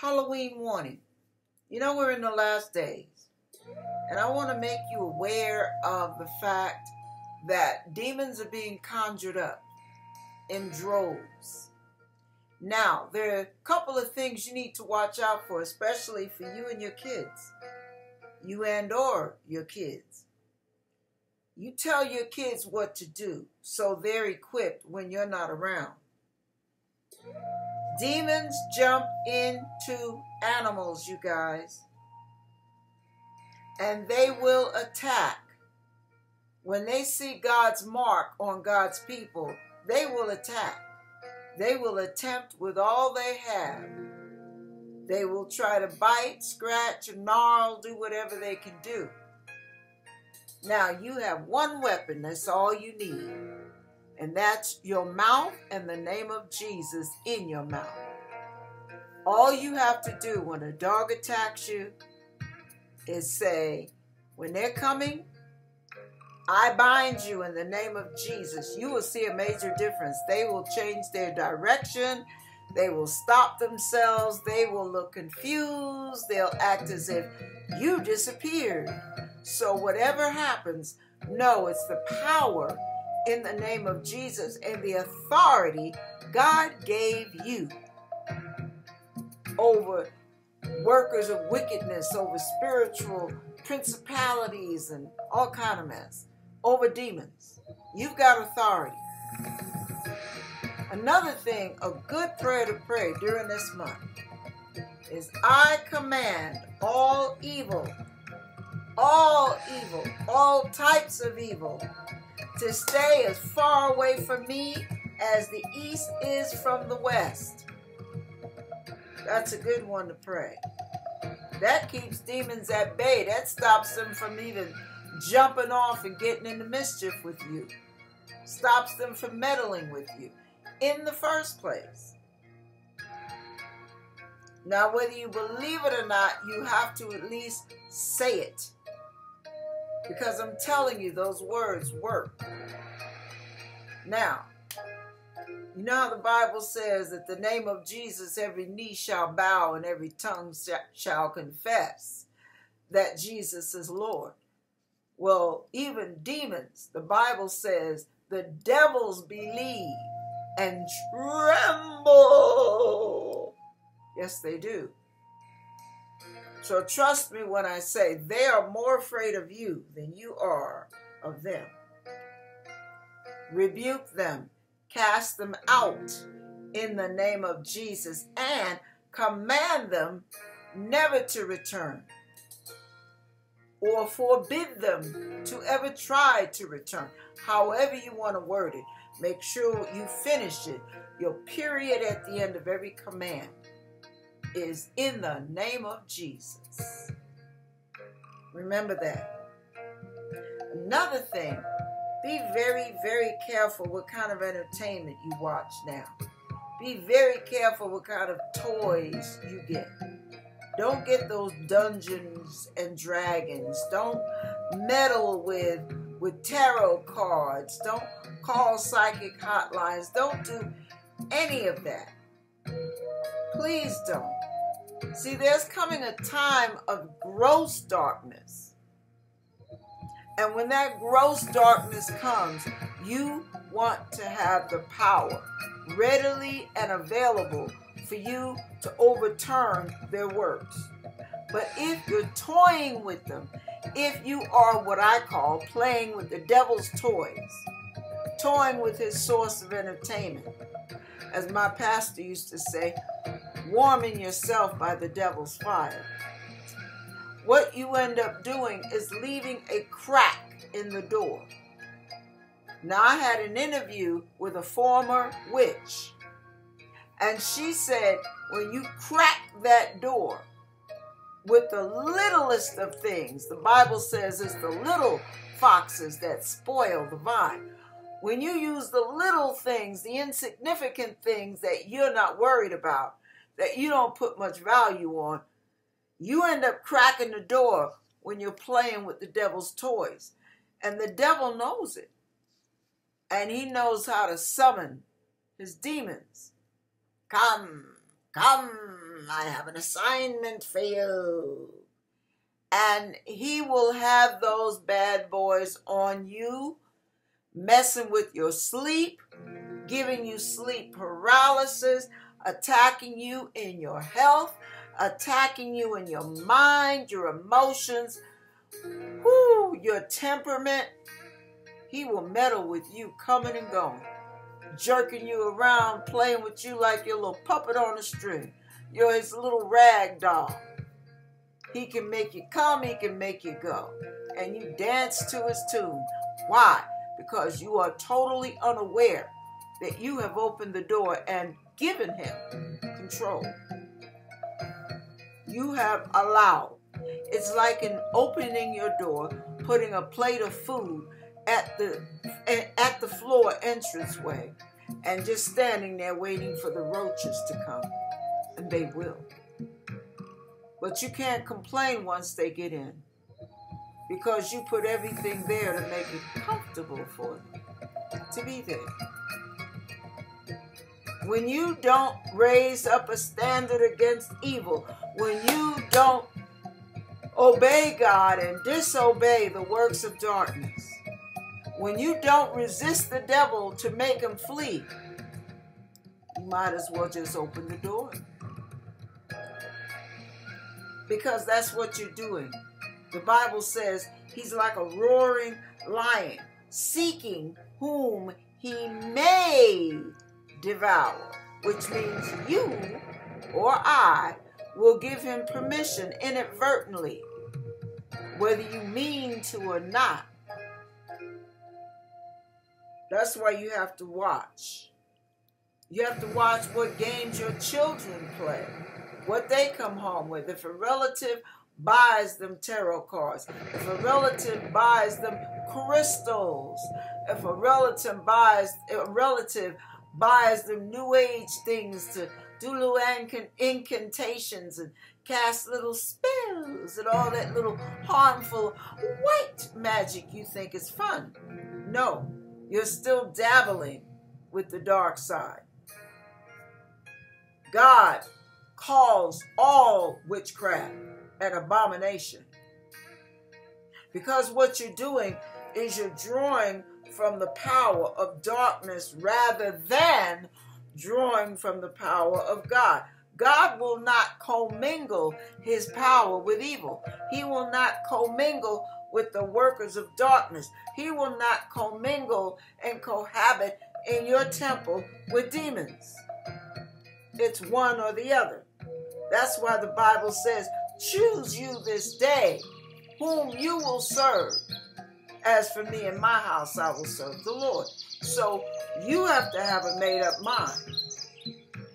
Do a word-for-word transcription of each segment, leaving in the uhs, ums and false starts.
Halloween morning. You know, we're in the last days. And I want to make you aware of the fact that demons are being conjured up in droves. Now, there are a couple of things you need to watch out for, especially for you and your kids. You and or your kids. You tell your kids what to do so they're equipped when you're not around. Demons jump into animals, you guys. And they will attack. When they see God's mark on God's people, they will attack. They will attempt with all they have. They will try to bite, scratch, gnarl, do whatever they can do. Now, you have one weapon. That's all you need. And that's your mouth and the name of Jesus in your mouth. All you have to do when a dog attacks you is say, when they're coming, I bind you in the name of Jesus. You will see a major difference. They will change their direction. They will stop themselves. They will look confused. They'll act as if you disappeared. So whatever happens, no, it's the power in the name of Jesus and the authority God gave you over workers of wickedness, over spiritual principalities and all kind of mess, over demons. You've got authority. Another thing, a good prayer to pray during this month is, I command all evil, all evil, all types of evil to stay as far away from me as the east is from the west. That's a good one to pray. That keeps demons at bay. That stops them from even jumping off and getting into mischief with you. Stops them from meddling with you in the first place. Now, whether you believe it or not, you have to at least say it. Because I'm telling you, those words work. Now, you know how the Bible says that the name of Jesus, every knee shall bow and every tongue shall confess that Jesus is Lord. Well, even demons, the Bible says, the devils believe and tremble. Yes, they do. So trust me when I say they are more afraid of you than you are of them. Rebuke them. Cast them out in the name of Jesus and command them never to return or forbid them to ever try to return. However you want to word it, make sure you finish it. Your period at the end of every command is in the name of Jesus. Remember that. Another thing, be very, very careful what kind of entertainment you watch now. Be very careful what kind of toys you get. Don't get those Dungeons and Dragons. Don't meddle with, with tarot cards. Don't call psychic hotlines. Don't do any of that. Please don't. See, there's coming a time of gross darkness. And when that gross darkness comes, you want to have the power readily and available for you to overturn their works. But if you're toying with them, if you are what I call playing with the devil's toys, toying with his source of entertainment, as my pastor used to say, warming yourself by the devil's fire, what you end up doing is leaving a crack in the door. Now, I had an interview with a former witch, and she said, when you crack that door with the littlest of things, the Bible says it's the little foxes that spoil the vine. When you use the little things, the insignificant things that you're not worried about, that you don't put much value on, you end up cracking the door when you're playing with the devil's toys. And the devil knows it. And he knows how to summon his demons. Come, come. hmm, I have an assignment for you. And he will have those bad boys on you, messing with your sleep, giving you sleep paralysis, attacking you in your health, attacking you in your mind, your emotions, whoo, your temperament. He will meddle with you coming and going, jerking you around, playing with you like your little puppet on a string. You're his little rag doll. He can make you come, he can make you go. And you dance to his tune. Why? Because you are totally unaware that you have opened the door and given him control. You have allowed. It's like in opening your door, putting a plate of food at the at the floor entranceway and just standing there waiting for the roaches to come. And they will. But you can't complain once they get in, because you put everything there to make it comfortable for them to be there. When you don't raise up a standard against evil, when you don't obey God and disobey the works of darkness, when you don't resist the devil to make him flee, you might as well just open the door. Because that's what you're doing. The Bible says he's like a roaring lion, seeking whom he may devour, which means you or I will give him permission inadvertently, whether you mean to or not. That's why you have to watch. You have to watch what games your children play, what they come home with. If a relative buys them tarot cards, if a relative buys them crystals, if a relative buys a relative buys them new age things to do little incantations and cast little spells and all that little harmful white magic you think is fun. No, you're still dabbling with the dark side. God calls all witchcraft an abomination. Because what you're doing is you're drawing from the power of darkness rather than drawing from the power of God. God will not commingle his power with evil. He will not commingle with the workers of darkness. He will not commingle and cohabit in your temple with demons. It's one or the other. That's why the Bible says, choose you this day whom you will serve. As for me and my house, I will serve the Lord. So you have to have a made up mind.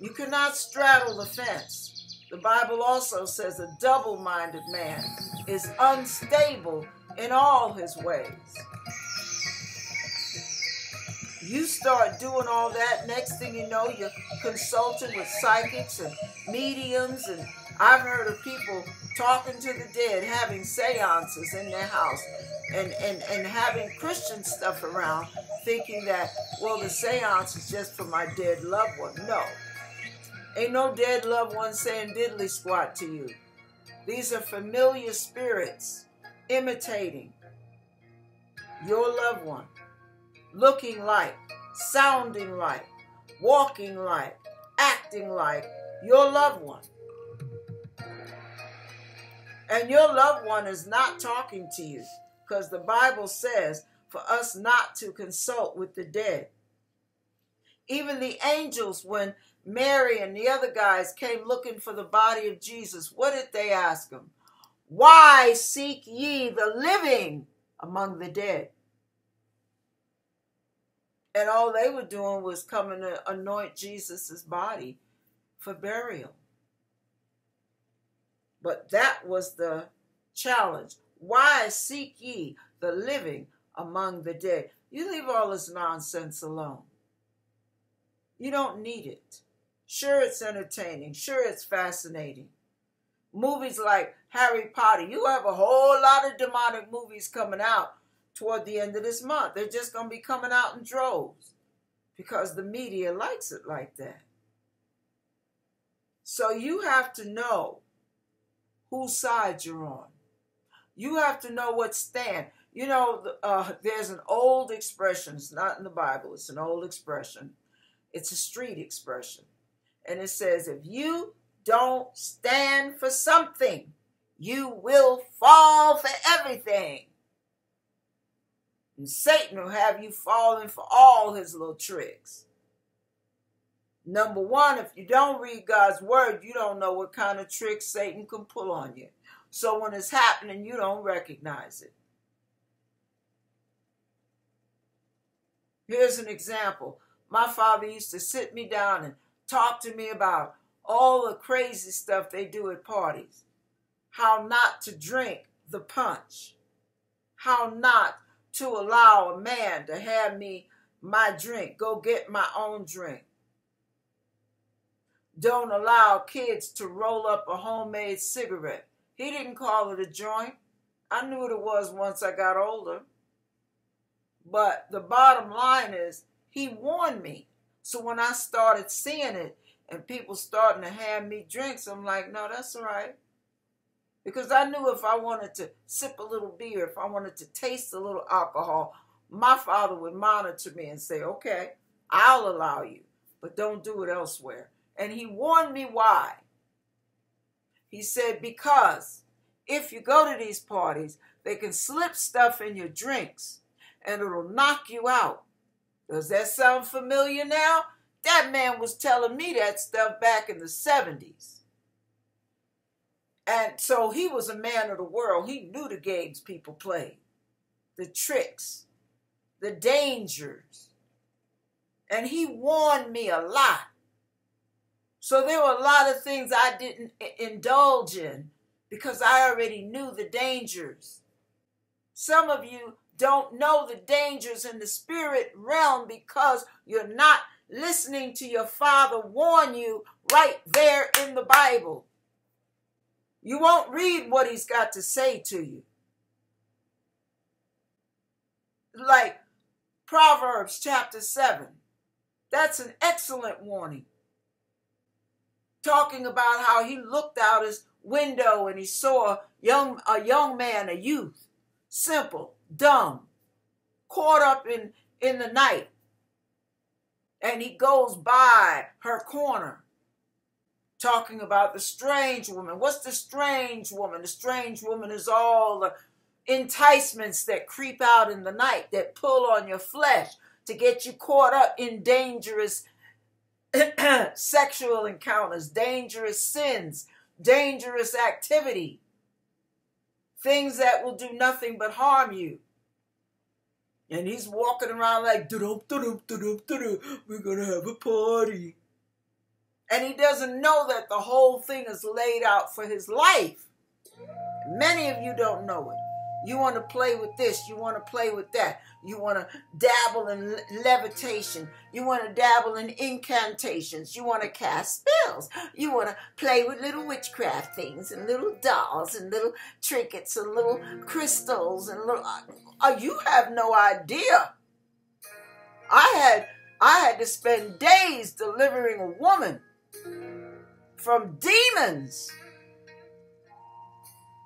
You cannot straddle the fence. The Bible also says a double-minded man is unstable in all his ways. You start doing all that, next thing you know, you're consulting with psychics and mediums, and I've heard of people talking to the dead, having seances in their house, and, and, and having Christian stuff around, thinking that, well, the seance is just for my dead loved one. No. Ain't no dead loved one saying diddly squat to you. These are familiar spirits imitating your loved one. Looking like, sounding like, walking like, acting like your loved one. And your loved one is not talking to you, because the Bible says for us not to consult with the dead. Even the angels, when Mary and the other guys came looking for the body of Jesus, what did they ask him? Why seek ye the living among the dead? And all they were doing was coming to anoint Jesus' body for burial. But that was the challenge. Why seek ye the living among the dead? You leave all this nonsense alone. You don't need it. Sure, it's entertaining. Sure, it's fascinating. Movies like Harry Potter. You have a whole lot of demonic movies coming out toward the end of this month. They're just going to be coming out in droves because the media likes it like that. So you have to know whose side you're on. You have to know what stand. You know, uh, there's an old expression. It's not in the Bible. It's an old expression. It's a street expression. And it says, if you don't stand for something, you will fall for everything. And Satan will have you falling for all his little tricks. Number one, if you don't read God's word, you don't know what kind of tricks Satan can pull on you. So when it's happening, you don't recognize it. Here's an example. My father used to sit me down and talk to me about all the crazy stuff they do at parties. How not to drink the punch. How not to allow a man to have me my drink. Go get my own drink. Don't allow kids to roll up a homemade cigarette. He didn't call it a joint. I knew what it was once I got older. But the bottom line is, he warned me. So when I started seeing it and people starting to hand me drinks, I'm like, no, that's all right. Because I knew if I wanted to sip a little beer, if I wanted to taste a little alcohol, my father would monitor me and say, okay, I'll allow you, but don't do it elsewhere. And he warned me why. He said, because if you go to these parties, they can slip stuff in your drinks and it'll knock you out. Does that sound familiar now? That man was telling me that stuff back in the seventies. And so he was a man of the world. He knew the games people played, the tricks, the dangers. And he warned me a lot. So there were a lot of things I didn't indulge in because I already knew the dangers. Some of you don't know the dangers in the spirit realm because you're not listening to your father warn you right there in the Bible. You won't read what he's got to say to you. Like Proverbs chapter seven. That's an excellent warning. Talking about how he looked out his window and he saw young, a young man, a youth, simple, dumb, caught up in, in the night. And he goes by her corner, talking about the strange woman. What's the strange woman? The strange woman is all the enticements that creep out in the night, that pull on your flesh to get you caught up in dangerous sexual encounters, dangerous sins, dangerous activity, things that will do nothing but harm you. And he's walking around like, da-dum, da-dum, da-dum, da-dum, we're going to have a party. And he doesn't know that the whole thing is laid out for his life. Many of you don't know it. You want to play with this. You want to play with that. You want to dabble in levitation. You want to dabble in incantations. You want to cast spells. You want to play with little witchcraft things and little dolls and little trinkets and little crystals and little... Oh, you have no idea. I had, I had to spend days delivering a woman from demons.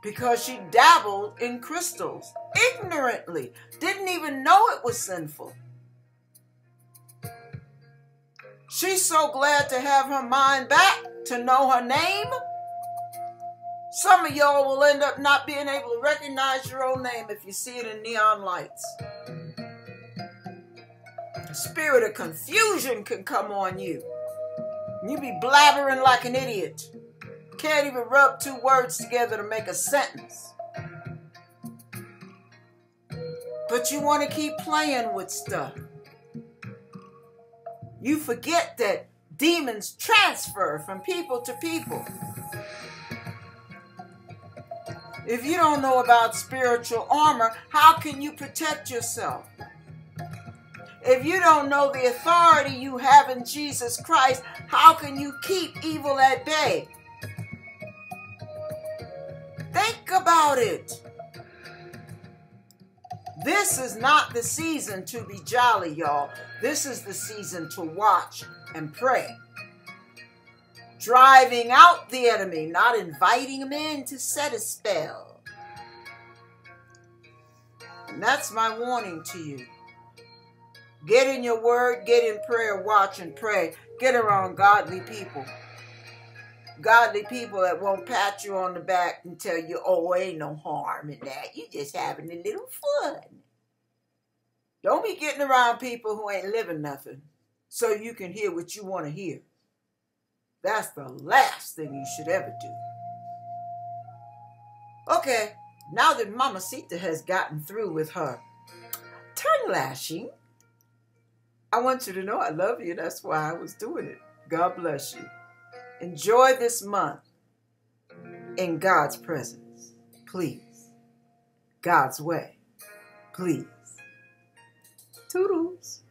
Because she dabbled in crystals, ignorantly, didn't even know it was sinful. She's so glad to have her mind back, to know her name. Some of y'all will end up not being able to recognize your own name if you see it in neon lights. The spirit of confusion can come on you. You be blabbering like an idiot. Can't even rub two words together to make a sentence. But you want to keep playing with stuff. You forget that demons transfer from people to people. If you don't know about spiritual armor, how can you protect yourself? If you don't know the authority you have in Jesus Christ, how can you keep evil at bay? Think about it. This is not the season to be jolly, y'all. This is the season to watch and pray. driving out the enemy, not inviting him in to set a spell. And that's my warning to you. Get in your word, get in prayer, watch and pray. Get around godly people. Godly people that won't pat you on the back and tell you, oh, ain't no harm in that. You just having a little fun. Don't be getting around people who ain't living nothing so you can hear what you want to hear. That's the last thing you should ever do. Okay, now that Mamacita has gotten through with her tongue lashing, I want you to know I love you. That's why I was doing it. God bless you. Enjoy this month in God's presence, please. God's way, please. Toodles.